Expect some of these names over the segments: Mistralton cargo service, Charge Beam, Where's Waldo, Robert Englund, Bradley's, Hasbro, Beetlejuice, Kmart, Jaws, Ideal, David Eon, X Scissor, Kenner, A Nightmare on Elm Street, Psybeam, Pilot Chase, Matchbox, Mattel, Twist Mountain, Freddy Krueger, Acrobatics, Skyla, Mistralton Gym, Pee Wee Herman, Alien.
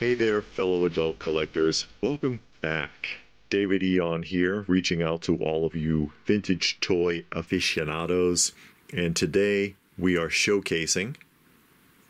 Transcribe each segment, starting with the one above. Hey there, fellow adult collectors. Welcome back. David Eon here, reaching out to all of you vintage toy aficionados. And today we are showcasing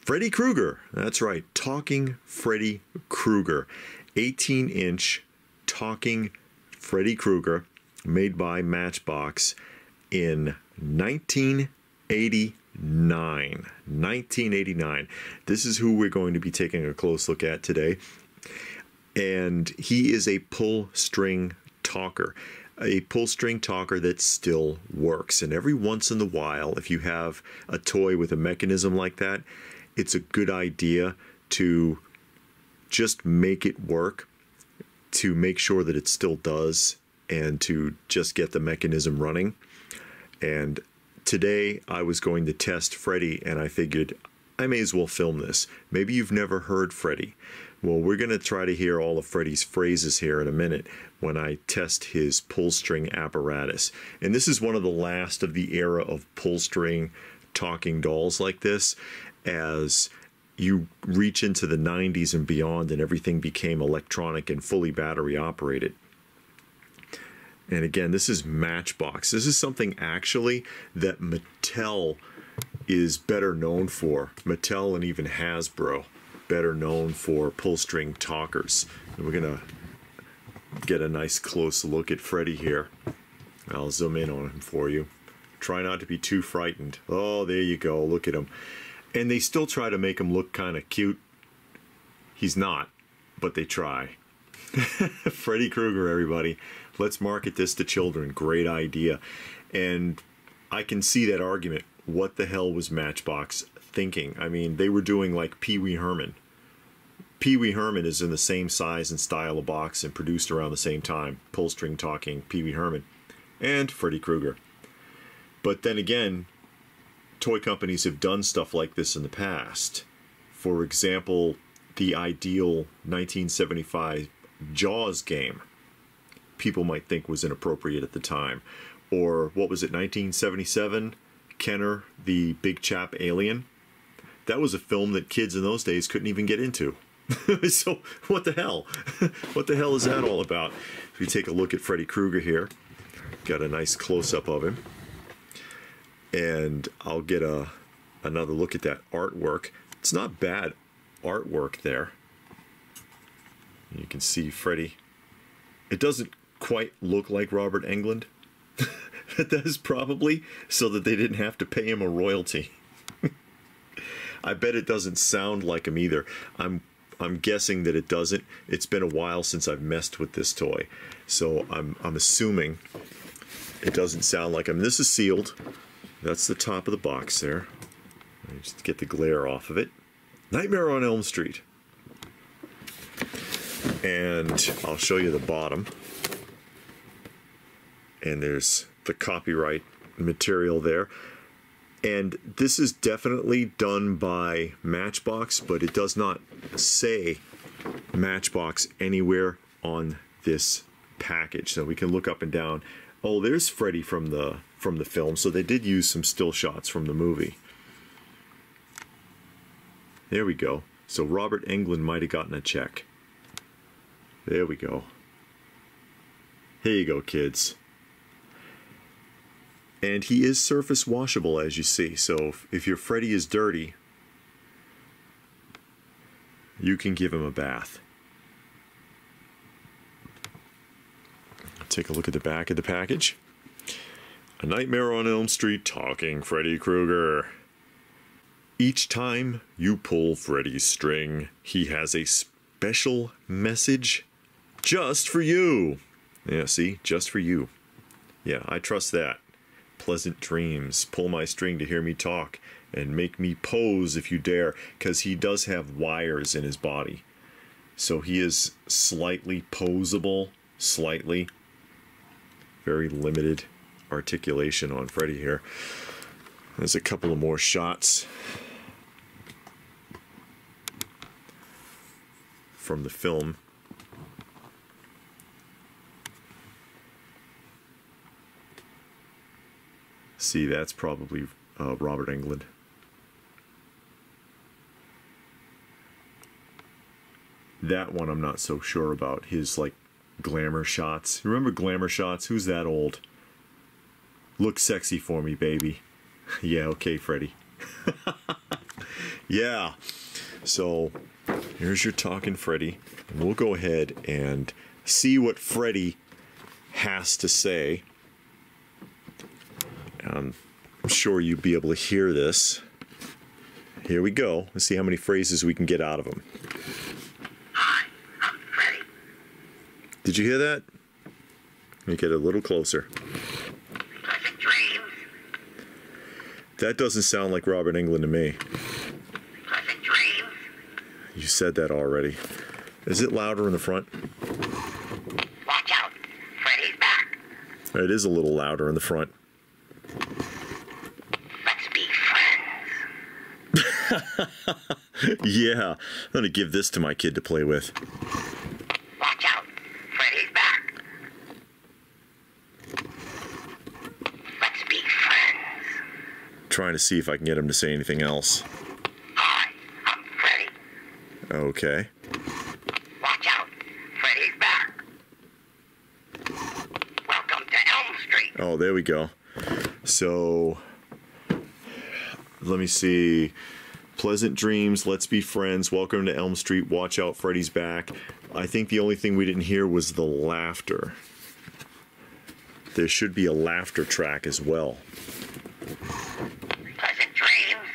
Freddy Krueger. That's right, Talking Freddy Krueger. 18-inch Talking Freddy Krueger, made by Matchbox in 1989. This is who we're going to be taking a close look at today, and he is a pull string talker that still works. And every once in a while, if you have a toy with a mechanism like that, it's a good idea to just make it work, to make sure that it still does, and to just get the mechanism running. And today I was going to test Freddy, and I figured I may as well film this. Maybe you've never heard Freddy. Well, we're going to try to hear all of Freddy's phrases here in a minute when I test his pull string apparatus. And this is one of the last of the era of pull string talking dolls like this. As you reach into the 90s and beyond, and everything became electronic and fully battery operated. And again, this is Matchbox. This is something actually that Mattel is better known for. Mattel and even Hasbro, better known for pull string talkers. And we're going to get a nice close look at Freddy here. I'll zoom in on him for you. Try not to be too frightened. Oh, there you go. Look at him. And they still try to make him look kind of cute. He's not, but they try. Freddy Krueger, everybody. Let's market this to children. Great idea. And I can see that argument. What the hell was Matchbox thinking? I mean, they were doing like Pee Wee Herman. Pee Wee Herman is in the same size and style of box and produced around the same time. Pull string talking Pee Wee Herman and Freddy Krueger. But then again, toy companies have done stuff like this in the past. For example, the Ideal 1975 Jaws game, people might think was inappropriate at the time. Or what was it, 1977, Kenner, the big chap Alien? That was a film that kids in those days couldn't even get into. So what the hell? What the hell is that all about? If we take a look at Freddy Krueger here, got a nice close-up of him. And I'll get another look at that artwork. It's not bad artwork there. You can see Freddy. It doesn't quite look like Robert Englund. That is probably so that they didn't have to pay him a royalty. I bet it doesn't sound like him either. I'm guessing that it doesn't. It's been a while since I've messed with this toy, so I'm assuming it doesn't sound like him. This is sealed. That's the top of the box there. Let me just get the glare off of it. Nightmare on Elm Street. And I'll show you the bottom. And there's the copyright material there. And this is definitely done by Matchbox, but it does not say Matchbox anywhere on this package. So we can look up and down. Oh, there's Freddy from the film. So they did use some still shots from the movie. There we go. So Robert Englund might have gotten a check. There we go. Here you go, kids. And he is surface washable, as you see. So if your Freddy is dirty, you can give him a bath. Take a look at the back of the package. A Nightmare on Elm Street, Talking Freddy Krueger. Each time you pull Freddy's string, he has a special message. Just for you. Yeah, see? Just for you. Yeah, I trust that. Pleasant dreams. Pull my string to hear me talk, and make me pose if you dare, because he does have wires in his body. So he is slightly poseable. Slightly. Very limited articulation on Freddy here. There's a couple of more shots from the film. See, that's probably Robert Englund. That one I'm not so sure about. His, like, glamour shots. Remember glamour shots? Who's that old? Look sexy for me, baby. Yeah, okay, Freddy. Yeah. So, here's your Talking Freddy. And we'll go ahead and see what Freddy has to say. I'm sure you'll be able to hear this. Here we go. Let's see how many phrases we can get out of him. Hi, I'm Freddy. Did you hear that? Let me get a little closer. Pleasant dreams. That doesn't sound like Robert Englund to me. Pleasant dreams. You said that already. Is it louder in the front? Watch out, Freddy's back. It is a little louder in the front. Yeah, I'm gonna give this to my kid to play with. Watch out, Freddy's back. Let's be friends. Trying to see if I can get him to say anything else. Hi, I'm Freddy. Okay. Watch out, Freddy's back. Welcome to Elm Street. Oh, there we go. So, let me see. Pleasant dreams, let's be friends, welcome to Elm Street, watch out, Freddy's back. I think the only thing we didn't hear was the laughter. There should be a laughter track as well. Pleasant dreams.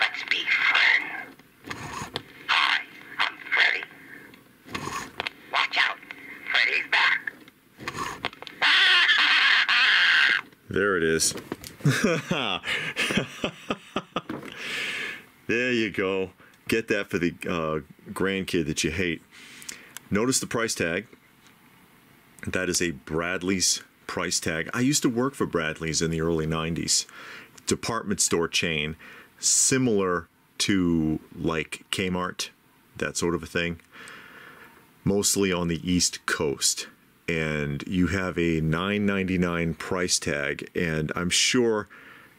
Let's be friends. Hi, I'm Freddy. Watch out, Freddy's back. There it is. There you go. Get that for the grandkid that you hate. Notice the price tag. That is a Bradley's price tag. I used to work for Bradley's in the early 90s. Department store chain, similar to like Kmart, that sort of a thing. Mostly on the East Coast. And you have a $9.99 price tag, and I'm sure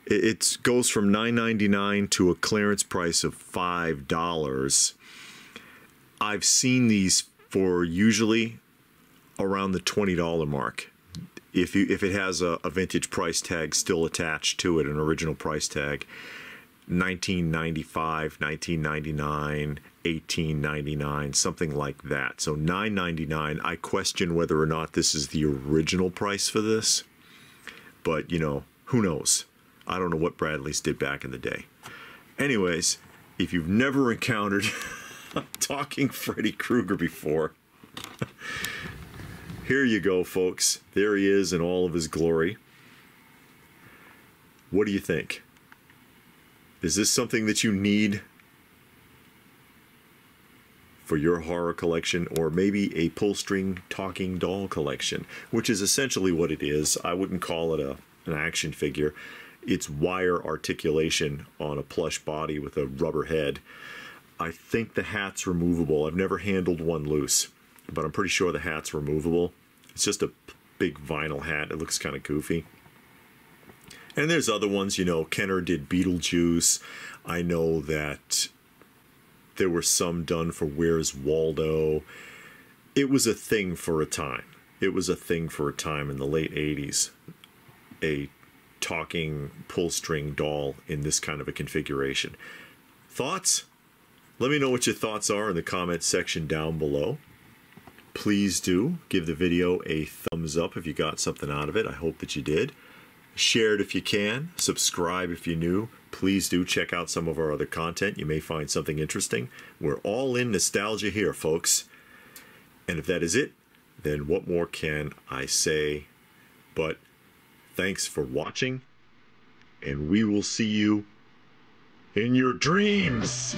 it goes from $9.99 to a clearance price of $5. I've seen these for usually around the $20 mark, if it has a vintage price tag still attached to it, an original price tag. $19.95, $19.99, $18.99, something like that. So $9.99, I question whether or not this is the original price for this. But, you know, who knows? I don't know what Bradley's did back in the day. Anyways, if you've never encountered Talking Freddy Krueger before, here you go, folks. There he is in all of his glory. What do you think? Is this something that you need for your horror collection, or maybe a pull-string talking doll collection, which is essentially what it is? I wouldn't call it an action figure. It's wire articulation on a plush body with a rubber head. I think the hat's removable. I've never handled one loose, but I'm pretty sure the hat's removable. It's just a big vinyl hat. It looks kind of goofy. And there's other ones, you know, Kenner did Beetlejuice. I know that there were some done for Where's Waldo. It was a thing for a time. It was a thing for a time in the late 80s. A talking pull-string doll in this kind of a configuration. Thoughts? Let me know what your thoughts are in the comments section down below. Please do give the video a thumbs up if you got something out of it. I hope that you did. Share it if you can. Subscribe if you're new. Please do check out some of our other content. You may find something interesting. We're all in nostalgia here, folks. And if that is it, then what more can I say? But thanks for watching, and we will see you in your dreams.